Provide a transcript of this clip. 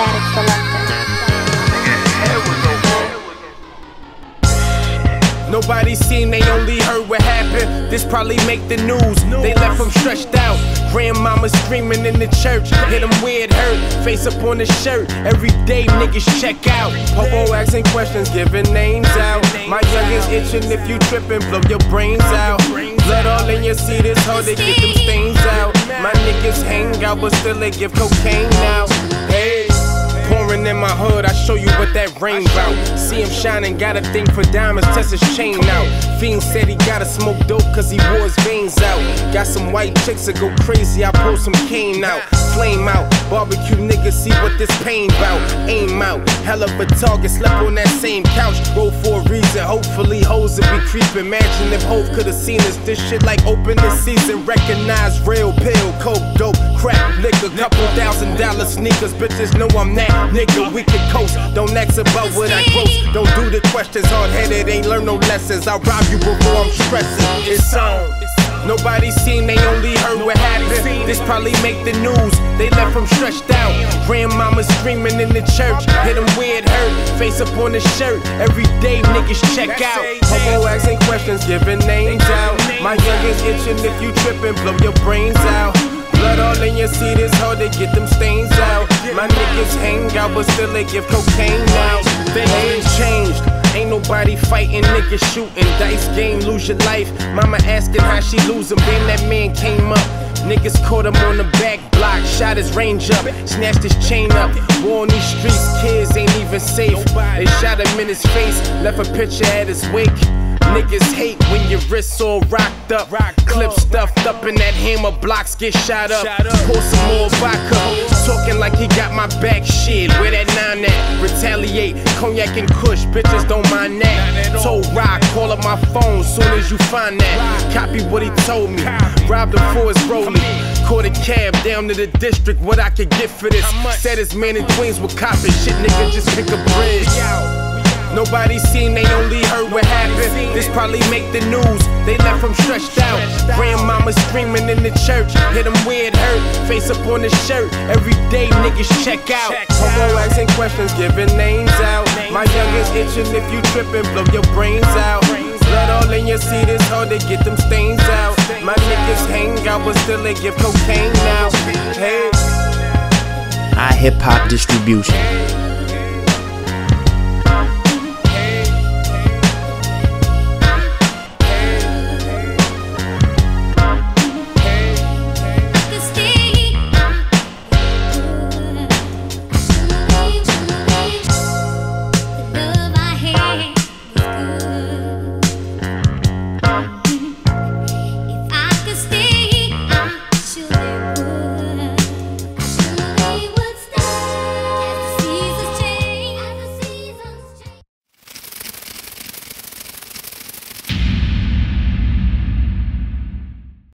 Static Selector. Nobody seen, they only heard what happened. This probably make the news. They left them stretched out. Grandmama screaming in the church. Hit them weird hurt. Face up on the shirt. Every day niggas check out. Popo asking questions, giving names out. My youngins itching, if you tripping, blow your brains out. Blood all in your seat, it's hard to get them stains out. My niggas hang out, but still they give cocaine now. Hey, pouring in my hood, I show you what that rain bout. See him shining, got a thing for diamonds, test his chain out. Fiend said he gotta smoke dope cause he wore his veins out. Got some white chicks that go crazy, I pull some cane out. Flame out, barbecue niggas, see what this pain bout. Aim out, hell of a target, slept on that same couch. Roll for a reason, hopefully hoes will be creeping. Imagine if Hov could've seen us, this shit like open this season. Recognize real pill, coke, dope, crack, liquor. Couple $1,000 sneakers, bitches know I'm that nigga. We can coast, don't ask about what I post. Don't do the questions, hard-headed, ain't learn no lessons. I'll rob you before I'm stressing, it's on. Nobody seen, they only heard what happened. This probably make the news. They left them stretched out. Grandmama screaming in the church. Hit them weird hurt. Face up on the shirt. Every day niggas check out. Hobo asking questions, giving names out. My youngins itching, if you tripping, blow your brains out. Blood all in your seat, it's hard to get them stains out. My niggas hang out, but still they give cocaine now. Things ain't changed. Ain't nobody fighting, niggas shooting. Dice game, lose your life. Mama asking how she losing. Then that man came up. Niggas caught him on the back block. Shot his range up, snatched his chain up. War on these streets, kids ain't even safe. They shot him in his face, left a picture at his wake. Niggas hate when your wrists all rocked up. Clip stuffed up in that hammer, blocks get shot up. Pour some more vodka, talking like he got my back. Shit, where that 9 at? Retaliate, cognac and kush, bitches don't mind that. Told Rock, call up my phone soon as you find that. Copy what he told me, robbed him for his rollie. Caught a cab down to the district, what I could get for this. Said his man in Queens would cop it. Shit, nigga, just pick a bridge. Nobody seen, they only heard what happened. This probably make the news. They left them stretched out. Grandmama screaming in the church. Hit them weird hurt. Face up on the shirt. Every day niggas check out. Hobo asking questions, giving names out. My youngins itching, if you tripping, blow your brains out. Blood all in your seat, it's hard to get them stains out. My niggas hang out, but still they give cocaine now. Hey. iHipHop Distribution.